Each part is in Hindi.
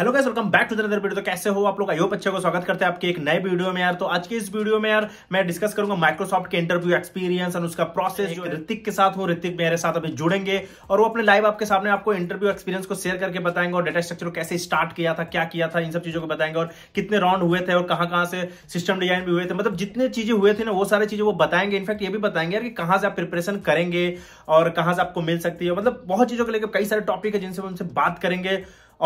Hello guys, welcome back to the other video. तो कैसे हो आप लोग? आई होप अच्छे को स्वागत करते हैं आपके एक नए वीडियो में यार। तो आज के इस वीडियो में यार मैं डिस्कस करूंगा माइक्रोसॉफ्ट के इंटरव्यू एक्सपीरियंस और उसका प्रोसेस। जो ऋतिक के साथ हो, ऋतिक मेरे साथ अभी जुड़ेंगे और वो अपने लाइव आपके सामने आपको इंटरव्यू एक्सपीरियंस को शेयर करके बताएंगे और डेटा स्ट्रक्चर को कैसे स्टार्ट किया था, क्या किया था, इन सब चीजों को बताएंगे और कितने राउंड हुए थे और कहां से सिस्टम डिजाइन भी हुए थे, मतलब जितने चीजें हुए थे ना वो सारी चीजें वो बताएंगे। इनफैक्ट ये भी बताएंगे यार कि कहां से आप प्रिपरेशन करेंगे और कहां से आपको मिल सकती है, मतलब बहुत चीजों को लेकर कई सारे टॉपिक है जिनसे उनसे बात करेंगे।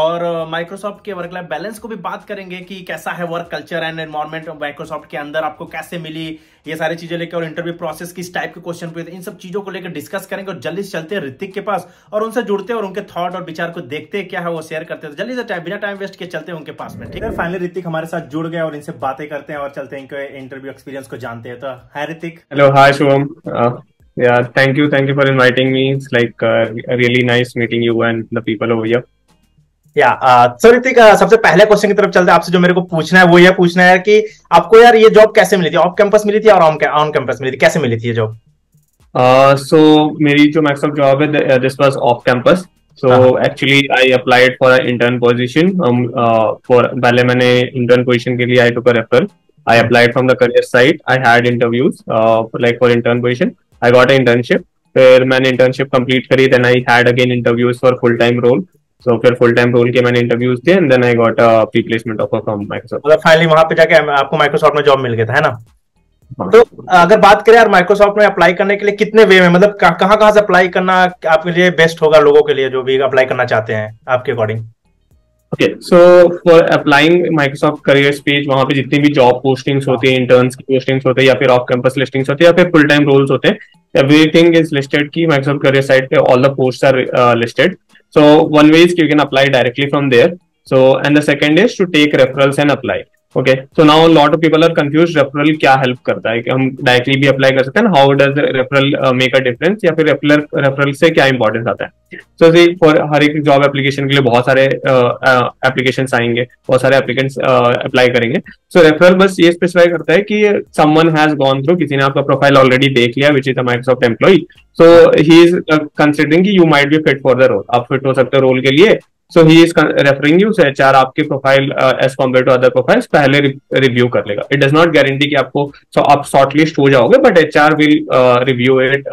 और माइक्रोसॉफ्ट के वर्क लाइफ बैलेंस को भी बात करेंगे कि कैसा है work culture and environment Microsoft के अंदर, आपको कैसे मिली ये सारी चीजें लेकर, और इंटरव्यू प्रोसेस किस टाइप के क्वेश्चन पूछे, इन सब चीजों को लेकर डिस्कस करेंगे। और जल्दी से चलते हैं ऋतिक के पास और उनसे जुड़ते हैं और उनके थॉट और विचार को देखते हैं क्या है वो शेयर करते हैं। तो जल्दी से बिना टाइम वेस्ट किए चलते हैं उनके पास में। ठीक है, फाइनली ऋतिक हमारे साथ जुड़ गए और इनसे बातें करते हैं और चलते हैं इनके इंटरव्यू एक्सपीरियंस को जानते हैं। तो hi Hrithik. Hello, hi Shubham. Yeah, thank you for inviting me. It's like really nice meeting you and the people over here. So Hrithik, सबसे पहले क्वेश्चन की तरफ चलते हैं। आपसे जो मेरे को पूछना है वो ये पूछना है कि आपको यार ये जॉब कैसे मिली थी? ऑफ कैंपस मिली थी और ऑन कैंपस मिली थी? कैसे मिली थी ये जॉब? सो मेरी जो माइक्रोसॉफ्ट जॉब है this was off campus. So actually I applied for a intern position for, पहले मैंने इंटर्न पोजीशन के लिए I took a referral. I applied from the career site. I had interviews like for intern position. I got a internship, फिर मैंने इंटर्नशिप कंप्लीट करी। Then I had again interviews for full time role. तो फिर फुल टाइम रोल के मैंने इंटरव्यूज दिए and then I got a pre placement offer from Microsoft. मतलब फाइनली वहां पे जाके आपको माइक्रोसॉफ्ट में जॉब मिल गया था, है ना? तो अगर बात करें यार माइक्रोसॉफ्ट में अप्लाई करने के लिए कितने वे में, मतलब कहां से अप्लाई करना आपके लिए बेस्ट होगा लोगों के लिए जो भी अप्लाई करना चाहते हैं आपके according? Okay, so for applying Microsoft careers page, वहां पे जितनी भी जॉब पोस्टिंग्स होती है, इंटर्न्स की पोस्टिंग्स होते हैं या फिर ऑफ कैंपस लिस्टिंग्स होते हैं या फिर फुल टाइम रोल्स होते हैं, एवरीथिंग इज लिस्टेड की माइक्रोसॉफ्ट करियर साइट पे all the post are listed. So one way is you can apply directly from there. So and the second is to take referrals and apply. Okay. So now a lot of people are confused. Referral क्या help करता है? हम directly भी apply कर सकते हैं. How does the referral make a difference? या फिर referral से क्या importance आता है? So see, for हर एक job application के लिए बहुत सारे applications आएंगे, बहुत सारे applicants apply करेंगे. So referral बस ये specify करता है कि someone has gone through, किसी ने आपका profile already देख लिया, which is a Microsoft employee. So he is considering कि you might be fit for the role. आप fit हो सकते हो role के लिए. So he is referring you, so HR आपके profile as compared to other profiles पहले रिव्यू कर लेगा. It does not guarantee कि आपको आप shortlist हो जाओगे, but HR will review it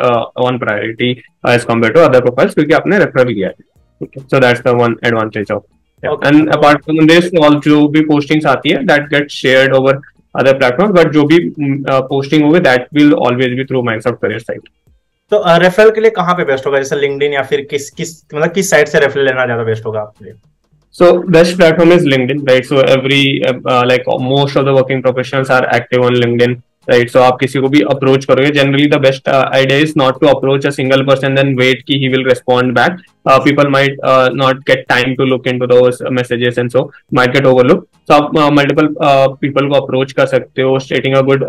on priority as compared to other profiles क्योंकि आपने referral किया है. Okay. So that's the one advantage of. Yeah. Okay. And apart from this, all जो भी postings आती है that gets shared over other platforms, but जो भी posting होगी that will always be through Microsoft career site. तो रेफरल के लिए कहाँ पे बेस्ट होगा, जैसे लिंक्डइन या फिर किस साइट से रेफरल लेना ज्यादा बेस्ट होगा आपके लिए? So best platform is LinkedIn, right? So every like most of the working professionals are active on LinkedIn, right? So आप किसी को भी approach करोगे, generally the best idea is not to approach a single person then wait कि he will respond back. People might not get time to look into those messages and so might get overlooked. So आप multiple people को approach कर सकते हो, stating a good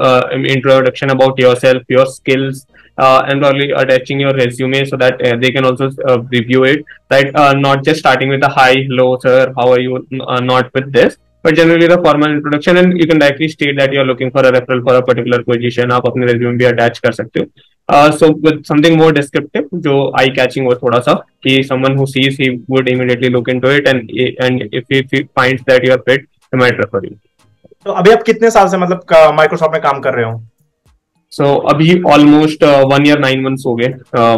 introduction about yourself, your skills. And probably attaching your resume so that they can also review it, right? Not just starting with a hi, hello, sir, how are you, not with this, but generally the formal introduction, and you can directly state that you are looking for a referral for a particular position. आप अपने resume भी attach कर सकते हो. So with something more descriptive, जो eye catching हो थोड़ा सा, कि someone who sees he would immediately look into it, and if he finds that you are fit, he might refer you. तो अभी आप कितने साल से मतलब Microsoft में काम कर रहे हो? So, अभी ऑलमोस्ट 1 year 9 months हो गए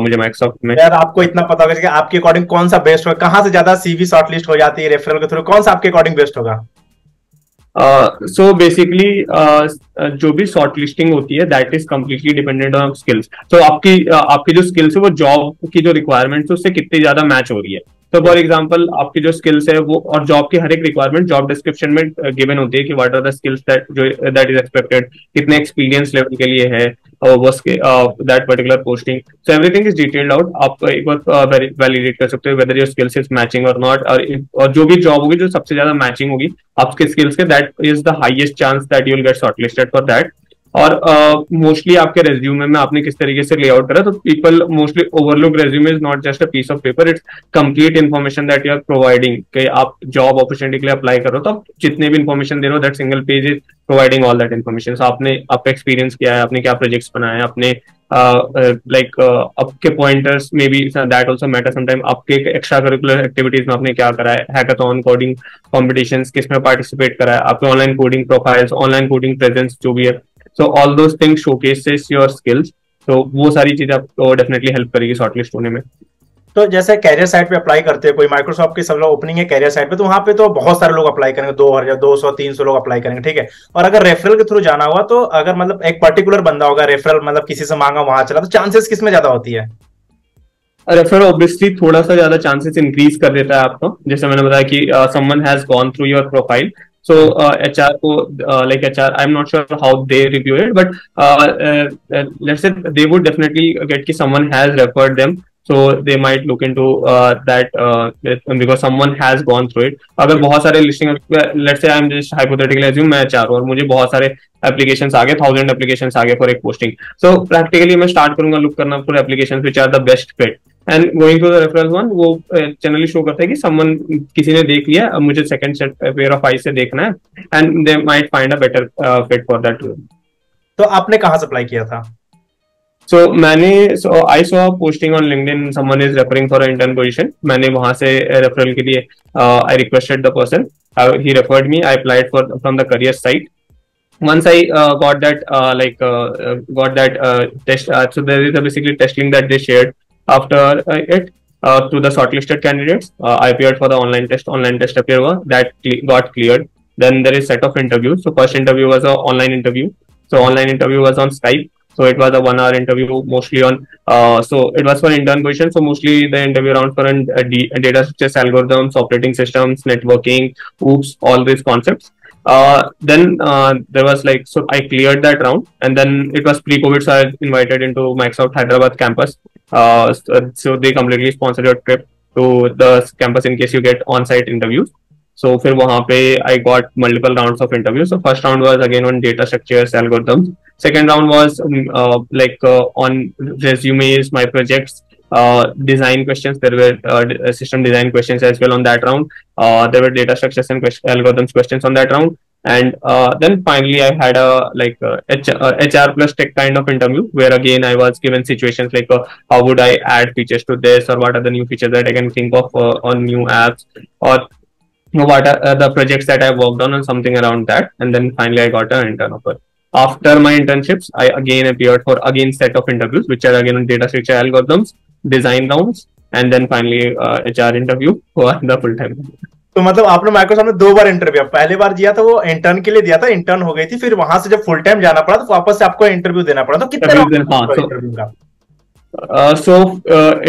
मुझे माइक्रोसॉफ्ट में। यार आपको इतना पता होगा कि आपके अकॉर्डिंग कौन सा बेस्ट होगा, कहाँ से ज्यादा सीवी शॉर्टलिस्ट हो जाती है रेफरल के थ्रू, कौन सा आपके अकॉर्डिंग बेस्ट होगा? So basically जो भी शॉर्टलिस्टिंग होती है that is completely dependent on skills. तो आपकी जो स्किल्स है वो जॉब की जो रिक्वायरमेंट्स है उससे कितनी ज्यादा मैच हो रही है। तो फॉर एग्जाम्पल आपकी जो स्किल्स है वो और जॉब की हर एक रिक्वायरमेंट जॉब डिस्क्रिप्शन में गिवन होती है कि what are the skills that is expected, कितने एक्सपीरियंस लेवल के लिए है that particular posting. So everything is detailed out. आप एक बार वैलिडेट कर सकते हो whether your skills is matching और नॉट, और जो भी जॉब होगी जो सबसे ज्यादा मैचिंग होगी आपके स्किल्स के that is the highest chance that you will get shortlisted for that. और मोस्टली आपके रेज्यूमे में आपने किस तरीके से लेआउट करा, तो people mostly overlook resume is not just a piece of paper, it's complete information that you are providing. कि आप जॉब अपॉर्चुनिटी के लिए अप्लाई करो तो आप जितने भी इन्फॉर्मेशन दे रहे हो that single page is providing all that information. आपने आपका एक्सपीरियंस क्या है, आपने क्या प्रोजेक्ट्स बनाए, आपने आपके पॉइंटर्स में भी दैट ऑल्सो मैटर समटाइम आपके एक्स्ट्रा करिकुलर एक्टिविटीज में आपने क्या करा है, हैकाथॉन, कोडिंग कॉम्पिटिशंस किसमें पार्टिसिपेट करा है, आपके online coding profiles, online coding presence जो भी है, so all those things showcases your skills. तो वो सारी चीजें आपको डेफिनेटली हेल्प करेगी शॉर्टलिस्ट होने में। तो जैसे कैरियर साइट पे अप्लाई करते हैं, कोई माइक्रोसॉफ्ट की सब लोग ओपनिंग है कैरियर साइट पे, तो वहाँ पे तो बहुत सारे लोग अप्लाई करेंगे, 200, 200, 300 लोग अप्लाई करेंगे, ठीक है। और अगर रेफरल के थ्रू जाना हुआ तो अगर मतलब एक पर्टिकुलर बंदा होगा रेफरल, मतलब किसी से मांगा वहां चला, तो चांसेस किसमें ज्यादा होती है? रेफरल ऑब्वियसली थोड़ा सा ज्यादा चांसेस इंक्रीज कर देता है आपको, जैसे मैंने बताया कि someone has gone through your profile. So HR को like HR, I'm not sure how they review it, but let's say they would definitely get कि someone has referred them, so they might look into that because someone has gone through it. अगर बहुत सारे listing, let's say I'm just hypothetically assume मैं HR हूँ और मुझे बहुत सारे applications आ गए, 1000 applications आ गए for एक posting, so practically मैं start करूँगा look करना for applications which are the best fit. And going to the referral one, वो generally show करता है कि someone किसी ने देख लिया, अब मुझे second set pair of eyes से देखना है, and they might find a better fit for that role. तो आपने कहाँ से apply किया था? So मैंने I saw a posting on LinkedIn, someone is referring for an intern position. मैंने वहाँ से referral के लिए I requested the person, he referred me, I applied for from the career site. Once I got that test, so there is a basically test link that they shared. After it to the shortlisted candidates, I appeared for the online test. Online test appeared that got cleared. Then there is set of interviews. So first interview was an online interview. So online interview was on Skype. So it was a 1-hour interview, mostly on. So it was for intern position. So mostly the interview round for data structures, algorithms, operating systems, networking, OOPs, all these concepts. Then there was like, so I cleared that round, and then it was pre-COVID, so I was invited into Microsoft Hyderabad campus. So they completely sponsored your trip to the campus in case you get on-site interviews. So फिर वहाँ पे I got multiple rounds of interviews. So first round was again on data structures, algorithms. Second round was on resumes, my projects, design questions. There were system design questions as well on that round. There were data structures and algorithms questions on that round. And then finally, I had a HR plus tech kind of interview where again I was given situations like how would I add features to this, or what are the new features that I can think of on new apps, or what are the projects that I worked on and something around that. And then finally, I got an intern offer. After my internships, I again appeared for again set of interviews which are again on data structure algorithms, design rounds, and then finally HR interview for the full time. तो मतलब आपने माइक्रोसॉफ्ट में 2 बार इंटरव्यू, पहले बार दिया था वो इंटर्न के लिए दिया था, इंटर्न हो गई थी, फिर वहां से जब फुल टाइम जाना पड़ा तो वापस से आपको इंटरव्यू देना पड़ा, तो कितने इंटरव्यू का? So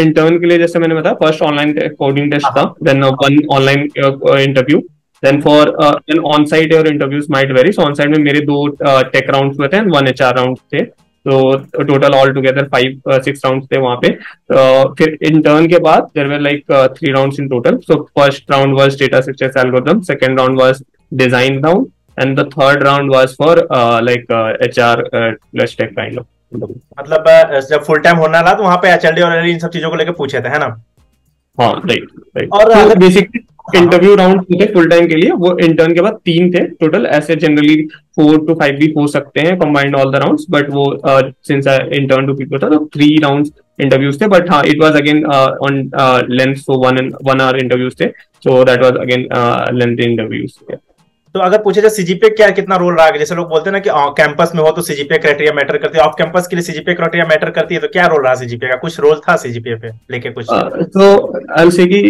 इंटर्न के लिए जैसे मैंने बताया फर्स्ट ऑनलाइन कोडिंग टेस्ट था, then 1 online interview, then for then on site और interviews might vary. So on site में मेरे 2 टेक राउंड्स हुए थे एंड 1 HR राउंड थे, तो टोटल ऑल टुगेदर 5-6 राउंड्स थे वहाँ पे। फिर इंटर्न के बाद there were like 3 rounds in total. So first round was data structures algorithm, second round was design round, and the third round was for like HR plus tech kind of. मतलब जब फुल टाइम होना रहा तो वहाँ पे एचआरडी और एलएलडी इन सब चीजों को लेकर पूछे थे, है ना? हाँ, राइट। और बेसिकली इंटरव्यू राउंड थे फुल टाइम के लिए, वो इंटर्न के बाद 3 थे टोटल, ऐसे जनरली 4 to 5 भी हो सकते हैं combined all the rounds, but वो since I intern to people था तो 3 राउंड्स इंटरव्यूज थे, बट हाँ it was again on length, so 1 hour interviews थे, so that was again length interviews. तो अगर पूछे जाए सीजीपीए क्या कितना रोल रहा है, जैसे लोग बोलते हैं ना कि कैंपस में हो तो सीजीपीए क्राइटेरिया मैटर करती है, ऑफ कैंपस के लिए सीजीपीए क्राइटेरिया मैटर करती है, तो क्या रोल रहा सीजीपीए का, कुछ रोल था सीजीपीए पे लेके कुछ? तो ऐसे कि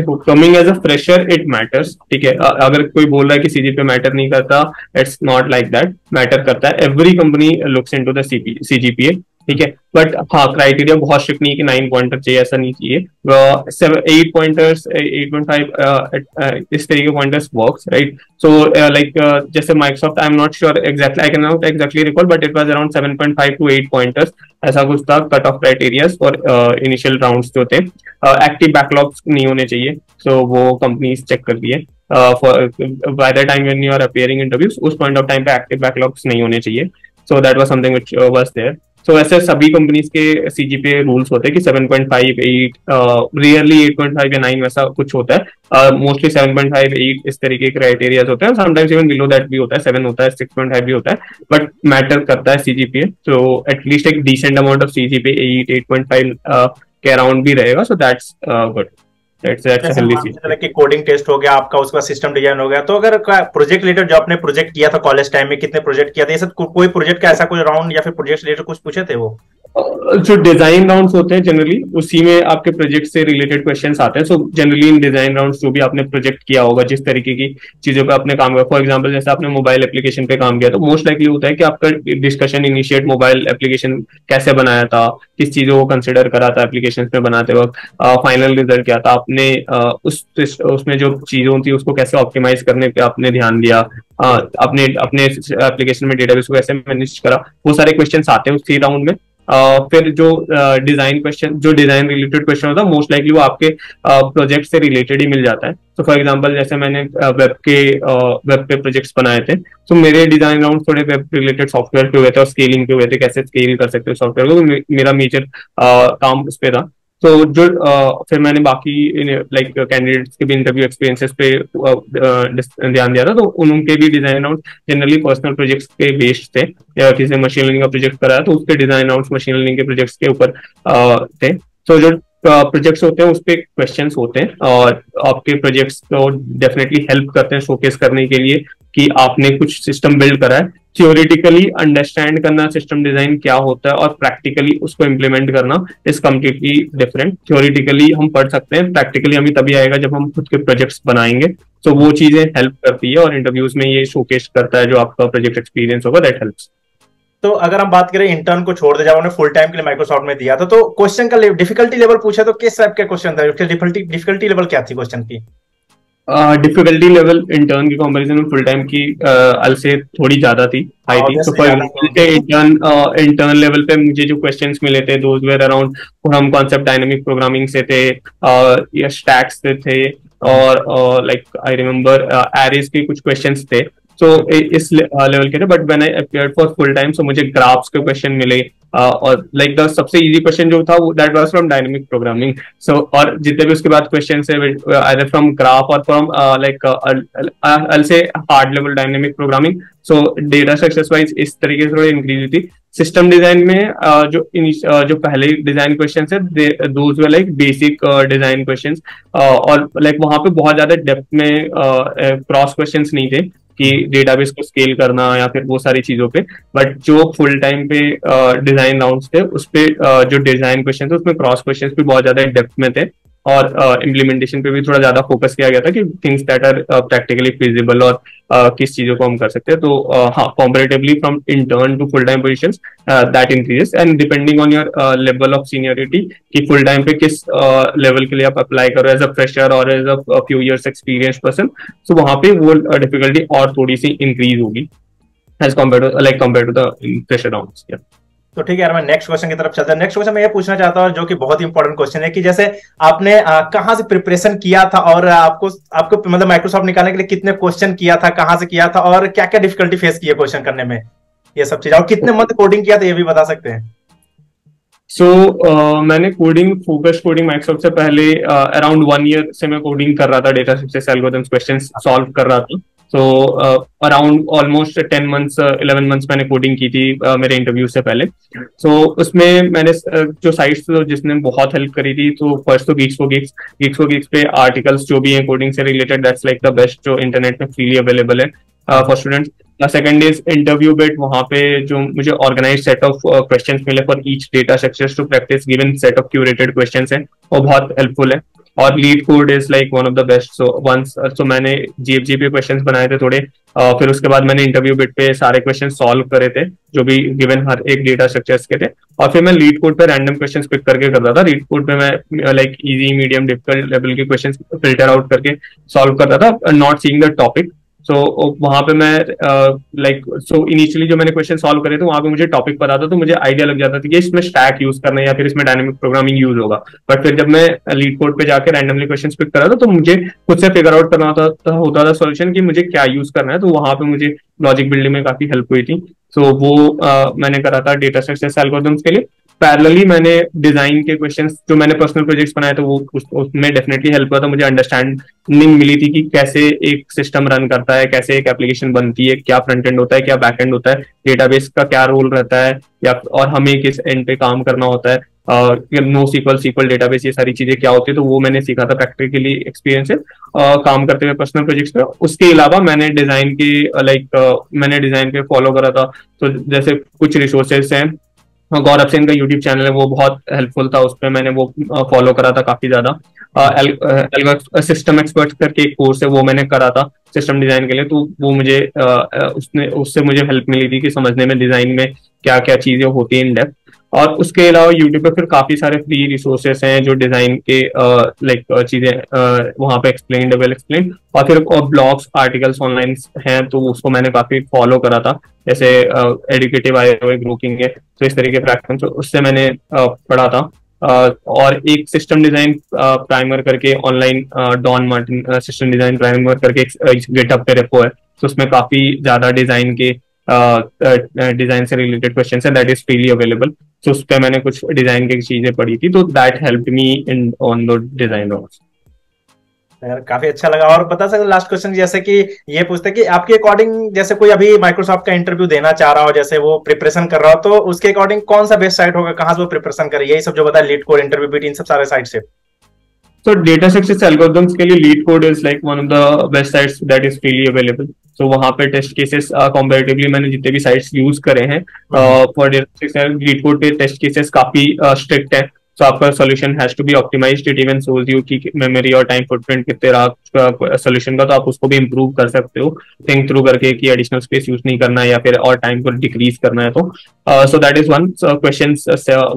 देखो, coming as a fresher it matters, ठीक है। अगर कोई बोल रहा है कि सीजीपीए मैटर नहीं करता, it's not like that, matter करता है। Every company looks into the CGPA, ठीक है। बट हाँ, क्राइटेरिया बहुत स्ट्रिक्ट नहीं कि 9 पॉइंटर चाहिए, ऐसा नहीं चाहिए, 8 पॉइंटर्स, 8.5 इस तरीके pointers works, right. So like जैसे Microsoft, I am not sure exactly, I can not exactly recall, but it was around 7.5 to 8 pointers, ऐसा कुछ था cut off criterias for initial rounds जो थे। एक्टिव बैकलॉग्स नहीं होने चाहिए, सो वो कंपनीज चेक कर रही है by the time when you are appearing interviews, उस पॉइंट ऑफ टाइम पे एक्टिव बैकलॉग्स नहीं होने चाहिए, so that was something which was there. तो वैसे सभी कंपनीज के सीजीपीए रूल्स होते हैं कि 7.5 8 रियरली 8.5 या 9 वैसा कुछ होता है, मोस्टली 7.5 8 इस तरीके के क्राइटेरियाज होते हैं, समटाइम्स इवन बिलो दैट भी होता है, 7 होता है, 6.5 भी होता है, बट मैटर करता है सीजीपीए। तो एटलीस्ट एक डिसेंट अमाउंट ऑफ सीजीपीए 8.5 के अराउंड भी रहेगा, so that's good. Coding test हो गया आपका, उसके बाद सिस्टम डिजाइन हो गया। तो अगर प्रोजेक्ट रिलेटेड जो आपने प्रोजेक्ट किया था कॉलेज टाइम में, कितने प्रोजेक्ट किया था, ये सब कोई प्रोजेक्ट का ऐसा कोई राउंड या फिर प्रोजेक्ट रिलेटेड कुछ पूछे थे? वो जो डिजाइन राउंड्स होते हैं जनरली उसी में आपके प्रोजेक्ट से रिलेटेड क्वेश्चंस आते हैं। So generally in design rounds जो भी आपने प्रोजेक्ट किया होगा, जिस तरीके की चीजों पे आपने काम किया, फॉर एग्जांपल जैसे आपने मोबाइल एप्लीकेशन पे काम किया तो मोस्ट लाइकली होता है कि आपका डिस्कशन इनिशिएट मोबाइल एप्लीकेशन कैसे बनाया था, किस चीजों को कंसिडर करा था एप्लीकेशन पे बनाते वक्त, फाइनल रिजल्ट क्या था, आपने उसमें जो चीजों थी उसको कैसे ऑप्टिमाइज करने पे आपने ध्यान दिया, अपने एप्लीकेशन में डेटाबेस को कैसे मैनेज करा, वो सारे क्वेश्चन आते हैं उसी राउंड में। फिर जो डिजाइन क्वेश्चन, जो डिजाइन रिलेटेड क्वेश्चन होता है मोस्ट लाइकली वो आपके प्रोजेक्ट से रिलेटेड ही मिल जाता है। तो फॉर एग्जांपल जैसे मैंने वेब पे प्रोजेक्ट्स बनाए थे, तो मेरे डिजाइन राउंड थोड़े वेब रिलेटेड सॉफ्टवेयर पे हुए थे और स्केलिंग पे हुए थे, कैसे स्केल कर सकते हो सॉफ्टवेयर को, मेरा मेजर काम उस पे था। तो जो फिर मैंने बाकी लाइक कैंडिडेट्स के भी इंटरव्यू एक्सपीरियंसेस पे ध्यान दिया था, तो उनके भी design round generally personal projects पे बेस्ड थे, या किसी ने मशीन लर्निंग का प्रोजेक्ट कराया तो उसके डिजाइन राउंड मशीन लर्निंग के प्रोजेक्ट्स के ऊपर थे। तो जो प्रोजेक्ट्स होते हैं उस पर क्वेश्चन होते हैं और आपके प्रोजेक्ट्स को डेफिनेटली हेल्प करते हैं शोकेस करने के लिए कि आपने कुछ सिस्टम बिल्ड करा है। थियोरिटिकली अंडरस्टैंड करना सिस्टम डिजाइन क्या होता है और प्रैक्टिकली उसको इम्प्लीमेंट करना इज कम्प्लीटली डिफरेंट। थियोरिटिकली हम पढ़ सकते हैं, प्रैक्टिकली हमें तभी आएगा जब हम खुद के प्रोजेक्ट्स बनाएंगे, तो वो चीजें हेल्प करती है और इंटरव्यूज में ये शोकेस करता है जो आपका प्रोजेक्ट एक्सपीरियंस होगा, दैट हेल्प्स। तो अगर हम बात करें इंटर्न को छोड़ दे, जब हमने फुल टाइम के लिए माइक्रोसॉफ्ट में दिया था, तो क्वेश्चन का डिफिकल्टी लेवल पूछा तो किस टाइप का क्वेश्चन था, डिफिकल्टी लेवल क्या थी क्वेश्चन की? डिफिकल्टी लेवल इंटर्न के कंपैरिजन में फुल टाइम की से थोड़ी ज्यादा थी, हाई थी। तो फॉर एग्जांपल इंटर्न लेवल पे मुझे जो क्वेश्चंस मिले थे those were around from concept dynamic programming से थे, या स्टैक्स से थे, और लाइक आई रिमेम्बर एरेज के कुछ क्वेश्चंस थे, तो इस लेवल के थे। But when I appeared for full time so मुझे ग्राफ्स के क्वेश्चन मिले, और लाइक द सबसे इजी क्वेश्चन जो था वो that was from dynamic programming. So और जितने भी उसके बाद क्वेश्चन है आइदर फ्रॉम ग्राफ और फ्रॉम लाइक अल से hard level dynamic programming, so data structures wise इस तरीके से थोड़ी इंक्रीज हुई थी। सिस्टम डिजाइन में जो पहले डिजाइन क्वेश्चन है those were like basic design question, और लाइक वहां पे बहुत ज्यादा डेप्थ में क्रॉस क्वेश्चन नहीं थे कि डेटाबेस को स्केल करना या फिर वो सारी चीजों पे। बट जो फुल टाइम पे डिजाइन राउंड्स थे उस पे जो डिजाइन क्वेश्चन थे उसमें क्रॉस क्वेश्चंस भी बहुत ज्यादा डेप्थ में थे, और इम्प्लीमेंटेशन पे भी थोड़ा ज्यादा फोकस किया गया था कि things that are practically feasible और किस चीजों को हम कर सकते हैं। तो हाँ, comparatively from intern to full time positions that increases, and depending on your level of seniority कि फुल टाइम पे किस लेवल के लिए आप अप्लाई करो एज अ फ्रेशर और as a few years experience person, so वहां पे वो डिफिकल्टी और थोड़ी सी इंक्रीज होगी as compare to the fresher rounds. तो ठीक है यार, मैं नेक्स्ट क्वेश्चन की तरफ चलता हूँ। नेक्स्ट क्वेश्चन मैं ये पूछना चाहता हूँ जो कि बहुत इंपॉर्टेंट क्वेश्चन है कि जैसे आपने कहाँ से प्रिपरेशन किया था, और आपको मतलब माइक्रोसॉफ्ट निकालने के लिए कितने क्वेश्चन किया था, कहाँ से किया था, और क्या क्या डिफिकल्टी फेस की है क्वेश्चन करने में, ये सब चीज, और कितने मंथ कोडिंग किया था, ये भी बता सकते हैं? मैंने फोकस कोडिंग माइक्रोसॉफ्ट से पहले अराउंड 1 ईयर से मैं कोडिंग कर रहा था, data structures algorithms questions solve कर रहा था। तो अराउंड ऑलमोस्ट 11 मंथ्स मैंने कोडिंग की थी मेरे इंटरव्यू से पहले। सो उसमें मैंने जो साइट्स जिसने बहुत हेल्प करी थी, तो फर्स्ट तो गीक्स फॉर गीक्स पे आर्टिकल्स जो भी हैं कोडिंग से related, that's like the best जो इंटरनेट में फ्रीली अवेलेबल है for students. Second is interview bit, वहां पे जो मुझे ऑर्गेनाइज सेट ऑफ क्वेश्चंस मिले for each data structures to practice given set of curated questions हैं, और बहुत हेल्पफुल है। और LeetCode is like one of the best. So मैंने जीएफजी पे क्वेश्चंस बनाए थे थोड़े, फिर उसके बाद मैंने इंटरव्यू बिट पे सारे क्वेश्चन सॉल्व करे थे जो भी गिवन हर एक डेटा स्ट्रक्चर्स के थे, और फिर मैं लीड कोड पे रैंडम क्वेश्चंस पिक करके करता था। लीड कोड पे मैं like easy, medium, difficult level के क्वेश्चंस फिल्टर आउट करके सॉल्व करता था, not seeing the topic. So वहां पे मैं इनिशियली जो मैंने क्वेश्चन सॉल्व करे थे वहां पे मुझे टॉपिक पता था, तो मुझे आइडिया लग जाता था कि इसमें स्टैक यूज करना है या फिर इसमें डायनेमिक प्रोग्रामिंग यूज होगा। बट फिर जब मैं लीड कोड पे जाके रैंडमली क्वेश्चन पिक कर रहा था, तो मुझे खुद से फिगर आउट करना होता था सोल्यूशन कि मुझे क्या यूज करना है, तो वहां पे मुझे लॉजिक बिल्डिंग में काफी हेल्प हुई थी। तो वो मैंने करा था डेटा सक्सेस एल्गोरिथम्स के लिए। पैरेलली मैंने डिजाइन के क्वेश्चंस जो मैंने पर्सनल प्रोजेक्ट्स बनाए तो वो उसमें डेफिनेटली हेल्प हुआ था। मुझे अंडरस्टैंडिंग मिली थी कि कैसे एक सिस्टम रन करता है, कैसे एक एप्लीकेशन बनती है, क्या फ्रंट एंड होता है, क्या बैक एंड होता है, डेटाबेस का क्या रोल रहता है, या और हमें किस एंड पे काम करना होता है, नो सीक्वल, सीक्वल डेटाबेस, ये सारी चीजें क्या होती है। तो वो मैंने सीखा था प्रैक्टिकली एक्सपीरियंस से काम करते हुए पर्सनल प्रोजेक्ट्स पे। उसके अलावा मैंने डिजाइन की मैंने डिजाइन पे फॉलो करा था, तो जैसे कुछ रिसोर्सेस हैं, गौरव सेन का यूट्यूब चैनल है, वो बहुत हेल्पफुल था, उस पर मैंने वो फॉलो करा था काफी ज्यादा। सिस्टम एक्सपर्ट्स करके एक कोर्स है, वो मैंने करा था सिस्टम डिजाइन के लिए, तो वो मुझे उससे मुझे हेल्प मिली थी कि समझने में डिजाइन में क्या क्या चीजें होती है इन डेप्थ। और उसके अलावा यूट्यूब पे फिर काफी सारे फ्री रिसोर्सेस हैं जो डिजाइन के चीजें वहाँ पे एक्सप्लेन और फिर ब्लॉग्स आर्टिकल्स ऑनलाइन हैं, तो उसको मैंने काफी फॉलो करा था, जैसे एडुकेटिव आए हुए, ग्रोकिंग है, तो इस तरीके प्लेटफॉर्म तो उससे मैंने पढ़ा था। और एक सिस्टम डिजाइन प्राइमर करके online Don Martin system design primer करके गेटअप पे रेपो है, तो उसमें काफी ज्यादा डिजाइन के डिजाइन से रिलेटेड क्वेश्चन है, दैट इज फ्रीली अवेलेबल, तो उस पर मैंने कुछ डिजाइन की चीजें पढ़ी थी, तो that helped me in on the design roles. काफी अच्छा लगा। और बता सकते लास्ट क्वेश्चन, जैसे कि ये पूछते कि आपके अकॉर्डिंग जैसे कोई अभी माइक्रोसॉफ्ट का इंटरव्यू देना चाह रहा हो, जैसे वो प्रिपरेशन कर रहा हो, तो उसके अकॉर्डिंग कौन सा बेस्ट साइट होगा, कहाँ से वो प्रिपरेशन करे, यही सब जो बताया LeetCode, InterviewBit, इन सब सारे साइट से? तो डेटा सक्सेस एल्गोरिथम्स के लिए LeetCode is like one of the best sites that is freely available. तो वहाँ पे टेस्ट केसेस कंपैरेटिवली मैंने जितने भी साइट्स यूज करे हैं फॉर LeetCode के टेस्ट केसेस काफी स्ट्रिक्ट है, तो आपका solution has to be optimised, it even shows you कि मेमोरी और टाइम फुटप्रिंट कितने रहा सोल्यूशन का, तो आप उसको भी इम्प्रूव कर सकते हो थिंक थ्रू करके कि एडिशनल स्पेस यूज नहीं करना है या फिर और टाइम को डिक्रीज करना है। तो so that is one question,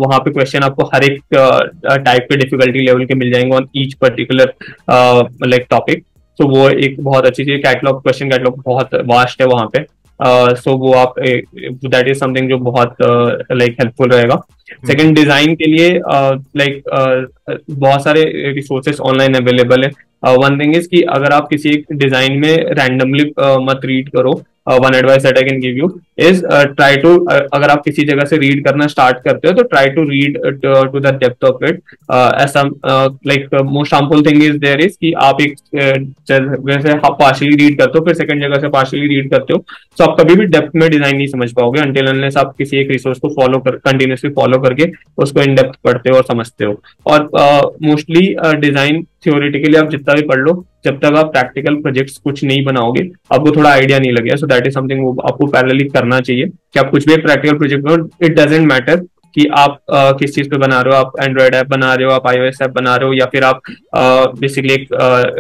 वहाँ पे क्वेश्चन आपको हर एक टाइप के डिफिकल्टी लेवल के मिल जाएंगे on each particular like topic, तो वो एक बहुत अच्छी चीज। कैटलॉग, क्वेश्चन कैटलॉग बहुत वास्ट है वहाँ पे, सो वो आप दैट इज समथिंग जो बहुत लाइक हेल्पफुल रहेगा। सेकंड, डिजाइन के लिए बहुत सारे रिसोर्सेस ऑनलाइन अवेलेबल है। वन थिंग इज कि अगर आप किसी एक डिजाइन में रैंडमली मत रीड करो, one advice that I can give you is try to, अगर आप किसी जगह से रीड करना स्टार्ट करते हो तो try to read to the depth of it. ऐसा like most harmful thing is there is कि आप एक जगह से पार्शियली रीड करते हो, फिर सेकंड जगह से पार्शियली रीड करते हो, तो आप कभी भी डेप्थ में डिजाइन नहीं समझ पाओगे अनटिल अनलेस आप किसी एक रिसोर्स को कंटिन्यूसली फॉलो करके उसको इन डेप्थ पढ़ते हो और समझते हो। और मोस्टली डिजाइन थियोरेटिकली आप जितना भी पढ़ लो, जब तक आप प्रैक्टिकल प्रोजेक्ट्स कुछ नहीं बनाओगे आपको थोड़ा आइडिया नहीं लगेगा। सो दैट इज समथिंग वो आपको पैरेलली करना चाहिए कि आप कुछ भी प्रैक्टिकल प्रोजेक्ट बनाओ, इट डजेंट मैटर कि आप किस चीज पे बना रहे हो, आप एंड्रॉइड ऐप बना रहे हो, आप iOS ऐप बना रहे हो, या फिर आप बेसिकली एक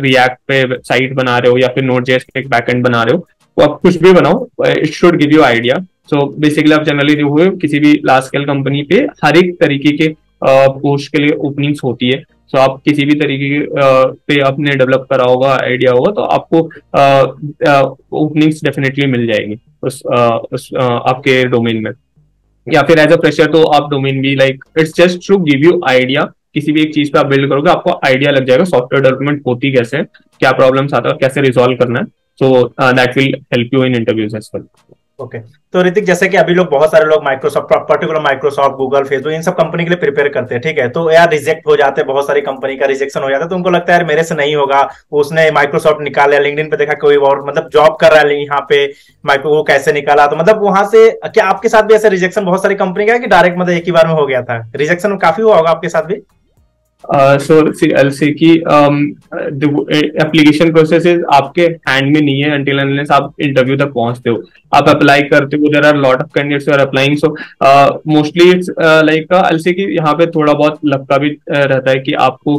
रिएक्ट पे साइट बना रहे हो, या फिर Node.js पे एक बैकएंड बना रहे हो, तो आप कुछ भी बनाओ, it should give you idea. So basically आप जनरली जो हो किसी भी लार्ज स्केल कंपनी पे हर एक तरीके के पोस्ट के लिए ओपनिंग्स होती है, तो आप किसी भी तरीके पे आपने डेवलप करा होगा, आइडिया होगा, तो आपको ओपनिंग्स डेफिनेटली मिल जाएगी उस आपके डोमेन में। या फिर एज अ फ्रेशर तो आप डोमेन भी like it's just to give you idea, किसी भी एक चीज पे आप बिल्ड करोगे आपको आइडिया लग जाएगा सॉफ्टवेयर डेवलपमेंट होती कैसे है, क्या प्रॉब्लम्स आता है, कैसे रिजोल्व करना है। So that will help you in interviews as well. Okay, तो ऋतिक, जैसे कि अभी लोग बहुत सारे लोग Microsoft, particular Microsoft, Google, Facebook, इन सब कंपनी के लिए प्रिपेयर करते हैं, ठीक है, तो यार रिजेक्ट हो जाते हैं, बहुत सारी कंपनी का रिजेक्शन हो जाता है, तो उनको लगता है यार मेरे से नहीं होगा, उसने माइक्रोसॉफ्ट निकाला, लिंक्डइन पे देखा कोई और मतलब जॉब कर रहा है यहाँ पे, माइक्रो वो कैसे निकाला, तो मतलब वहां से क्या आपके साथ भी ऐसे रिजेक्शन बहुत सारी कंपनी का है कि डायरेक्ट मतलब एक ही बार में हो गया था? रिजेक्शन काफी हुआ होगा आपके साथ भी? एप्लीकेशन प्रोसेस आपके हैंड में नहीं है until unless आप इंटरव्यू तक पहुंचते हो, आप अप्लाई करते हो, there are lot of candidates you are applying, so mostly it's like अलसी की यहाँ पे थोड़ा बहुत लक का भी रहता है कि आपको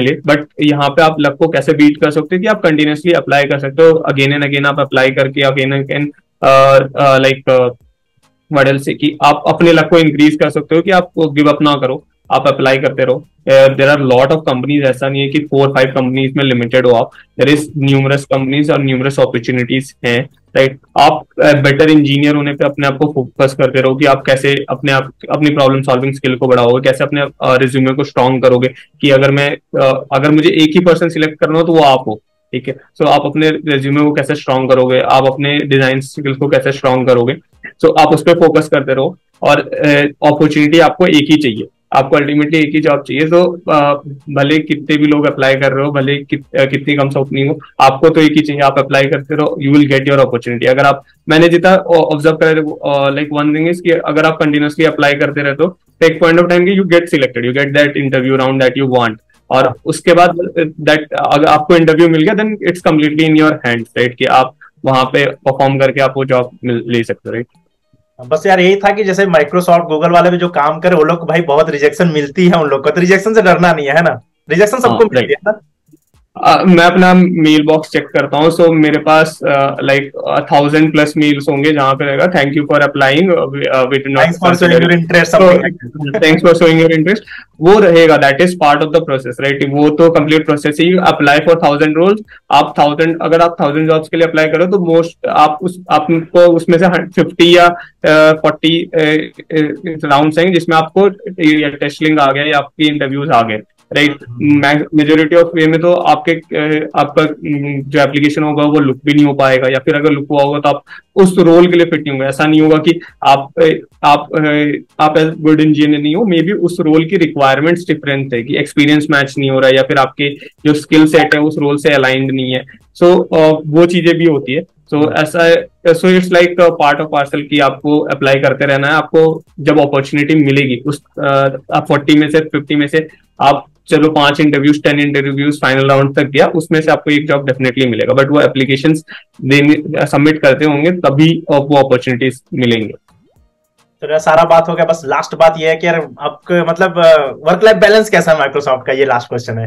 मिले, बट यहाँ पे आप लक को कैसे बीट कर सकते हो कि आप कंटिन्यूसली अप्लाई कर सकते हो, अगेन एंड अगेन आप अप्लाई करके again and again like model से कि आप अपने लक को इंक्रीज कर सकते हो कि आप गिव अप ना करो, आप अप्लाई करते रहो। There are lot of companies, ऐसा नहीं है कि 4-5 कंपनीज में लिमिटेड हो आप, देर इज न्यूमरस कंपनीज और न्यूमरस अपॉर्चुनिटीज हैं, राइट। आप बेटर इंजीनियर होने पे अपने आप को फोकस करते रहो कि आप कैसे अपने आप अपनी प्रॉब्लम सॉल्विंग स्किल को बढ़ाओगे, कैसे अपने रिज्यूमे को स्ट्रॉन्ग करोगे कि अगर मुझे एक ही पर्सन सिलेक्ट करना हो तो वो आप हो, ठीक है। सो आप अपने रिज्यूमे को कैसे स्ट्रॉन्ग करोगे, आप अपने डिजाइन स्किल्स को कैसे स्ट्रॉन्ग करोगे, सो आप उस पर फोकस करते रहो और अपॉर्चुनिटी आपको एक ही चाहिए, आपको अल्टीमेटली एक ही जॉब चाहिए। तो भले कितने भी लोग अप्लाई कर रहे हो, भले कितनी कम कंपनी हो, आपको तो एक ही चाहिए, आप अप्लाई करते रहो, you will get your opportunity. अगर आप, मैंने जितना ऑब्जर्व करा, लाइक वन थिंग इज कि अगर आप कंटिन्यूसली अप्लाई करते रहे तो एक पॉइंट ऑफ टाइम की you get selected, you get that interview round that you want, और उसके बाद दैट अगर आपको इंटरव्यू मिल गया then it's completely in your hands, right, कि आप वहां पे परफॉर्म करके आप वो जॉब ले सकते हो, राइट। बस यार यही था कि जैसे माइक्रोसॉफ्ट गूगल वाले भी जो काम करे वो लोग भाई बहुत रिजेक्शन मिलती है उन लोग को, तो रिजेक्शन से डरना नहीं है, है ना, रिजेक्शन सबको मिलती है ना। मैं अपना मेल बॉक्स चेक करता हूँ, सो मेरे पास लाइक 1000+ मेल्स होंगे जहाँ पे रहेगा thank you for applying, thanks for showing your interest, वो रहेगा, that is part of the process, right. वो तो कंप्लीट प्रोसेस ही, अप्लाई फॉर 1000 रोल्स, आप 1000 अगर आप 1000 जॉब्स के लिए अप्लाई करो तो मोस्ट आप आपको उसमें से 50 या 40 राउंड आएंगे जिसमें आपको टेस्टिंग आ गया या आपकी इंटरव्यूज आ गए, राइट। मेजोरिटी ऑफ वे में तो आपके आपका जो एप्लीकेशन होगा वो लुक भी नहीं हो पाएगा, या फिर अगर लुक हुआ होगा तो आप उस रोल के लिए फिट नहीं होंगे। ऐसा नहीं होगा कि आप एज गुड इंजीनियर नहीं हो, मे बी उस रोल की रिक्वायरमेंट्स डिफरेंट है, कि एक्सपीरियंस मैच नहीं हो रहा है या फिर आपके जो स्किल सेट है उस रोल से अलाइंड नहीं है, सो वो चीजें भी होती है। सो ऐसा, so it's like part of parcel कि आपको अप्लाई करते रहना है, आपको जब अपॉर्चुनिटी मिलेगी उस 40 में से 50 में से आप चलो 5 इंटरव्यूज 10 इंटरव्यूज फाइनल राउंड तक गया, उसमें से आपको एक जॉब डेफिनेटली मिलेगा, बट वो एप्लीकेशंस देने सबमिट करते होंगे तभी वो अपॉर्चुनिटीज मिलेंगे। तो यार सारा बात हो गया, बस लास्ट बात ये है कि यार आपको मतलब वर्क लाइफ बैलेंस कैसा है माइक्रोसॉफ्ट का, ये लास्ट क्वेश्चन है।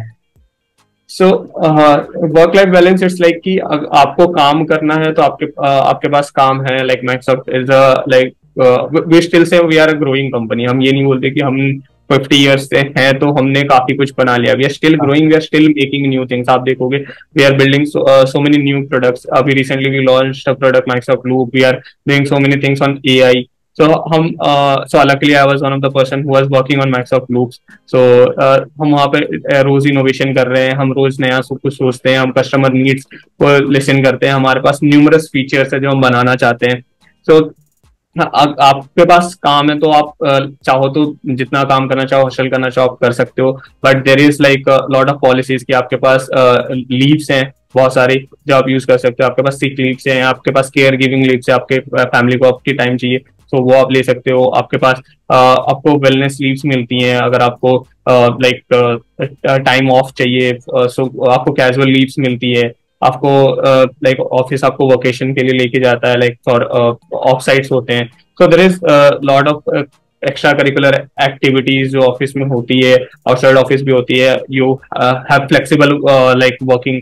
So work life balance it's like कि आपको काम करना है तो आपके पास काम है, like Microsoft is a like we still say we are a growing company, हम ये नहीं बोलते कि हम 50 इयर्स से हैं तो हमने काफी कुछ बना लिया, we are still growing, we are still making new things. आप देखोगे we are building so many new products, अभी recently we launched a product Microsoft loop, we are doing so many things on AI. So हम luckily I was one of the person who was working on Microsoft loops. So हम वहाँ पे रोज इनोवेशन कर रहे हैं, हम रोज नया सब कुछ सोचते हैं, हम कस्टमर नीड्स को लिसन करते हैं, हमारे पास न्यूमरस फीचर्स है जो हम बनाना चाहते हैं। सो आपके पास काम है तो आप चाहो तो जितना काम करना चाहो, हसल करना चाहो, आप कर सकते हो, but there is like lot of policies कि आपके पास लीव्स हैं बहुत सारे जो आप यूज कर सकते हो, आपके पास सिक लीव्स हैं, आपके पास केयर गिविंग लीव्स है, आपके फैमिली को आपकी टाइम चाहिए तो वो आप ले सकते हो, आपके पास आपको वेलनेस लीव्स मिलती हैं अगर आपको लाइक टाइम ऑफ चाहिए, सो आपको कैजुअल लीव्स मिलती है, आपको लाइक ऑफिस आपको वोकेशन के लिए लेके जाता है, लाइक फॉर ऑफ साइट्स होते हैं। So there is lot of extra curricular activities जो ऑफिस में होती है, आउटसाइड ऑफिस भी होती है, you have flexible like working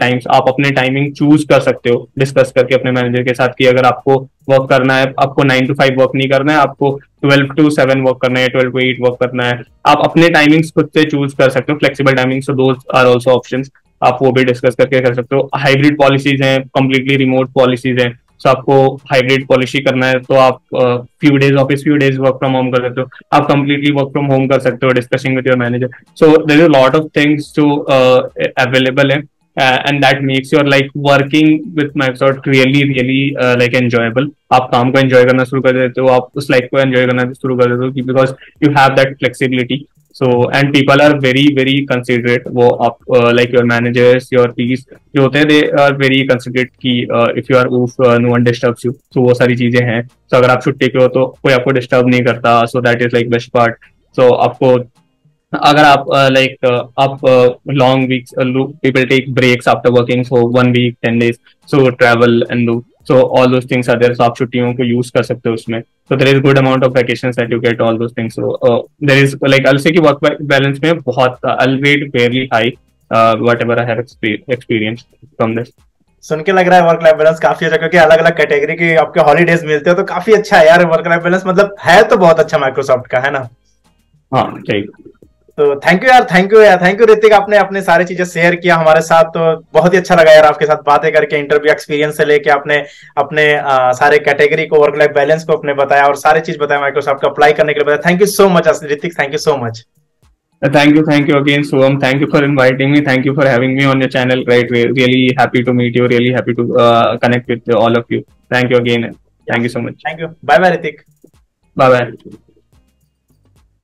times, आप अपने टाइमिंग चूज कर सकते हो डिस्कस करके अपने मैनेजर के साथ कि अगर आपको वर्क करना है, आपको 9 to 5 वर्क नहीं करना है, आपको 12 to 7 वर्क करना है, 12 to 8 वर्क करना है, आप अपने टाइमिंग्स खुद से चूज कर सकते हो, flexible timing, so those are also options, आप वो भी डिस्कस करके कर सकते हो। हाइब्रिड पॉलिसीज हैं, कंप्लीटली रिमोट पॉलिसीज हैं, सो आपको हाइब्रिड पॉलिसी करना है तो आप few days office, few days work from home कर सकते हो, आप कंप्लीटली वर्क फ्रॉम होम कर सकते हो discussing with your manager. So there is lot of things जो अवेलेबल है and that makes your like working with Microsoft really really like enjoyable. आप काम को एंजॉय करना शुरू कर देते हो, आप उस लाइफ को एंजॉय करना शुरू कर देते हो because you have that flexibility. So and people are very considerate. वो आप like your managers, your peers जो होते हैं they are very considerate कि if you are off no one disturbs you. So वो सारी चीजें हैं। So अगर आप छुट्टी पे हो तो कोई आपको disturb नहीं करता। So that is like best part. So आपको अगर आप like आप long weeks people take breaks after working so 1 week 10 days so travel and do so all those things are there. So आप छुट्टियों को use कर सकते हो उसमें। So there is good amount of vacations that you get all those things. So there is like I'll say कि work balance में बहुत albeit fairly high whatever I have experienced from this. सुन के लग रहा है वर्क लाइफ बैलेंस काफी अच्छा, क्योंकि अलग अलग कैटेगरी के आपके हॉलीडेज मिलते हैं तो काफी अच्छा है यार वर्क लाइफ बैलेंस, मतलब है तो बहुत अच्छा माइक्रोसॉफ्ट का, है ना। हाँ ठीक, तो थैंक यू यार, थैंक यू यार, थैंक यू ऋतिक, आपने अपने सारी चीजें शेयर किया हमारे साथ, तो बहुत ही अच्छा लगा यार आपके साथ बातें करके, इंटरव्यू एक्सपीरियंस से लेके आपने अपने सारे कैटेगरी को, वर्क लाइफ बैलेंस को अपने बताया और सारी चीज बताया माइक्रोसॉफ्ट को अप्लाई करने के लिए बताया। Thank you so much Hrithik, thank you so much. Thank you again Shubham, thank you for inviting me, thank you for having me on your channel, right, really happy to meet you, really happy to connect with all of you, thank you again. Thank you so much. Thank you. Bye bye, Ritik. Bye bye.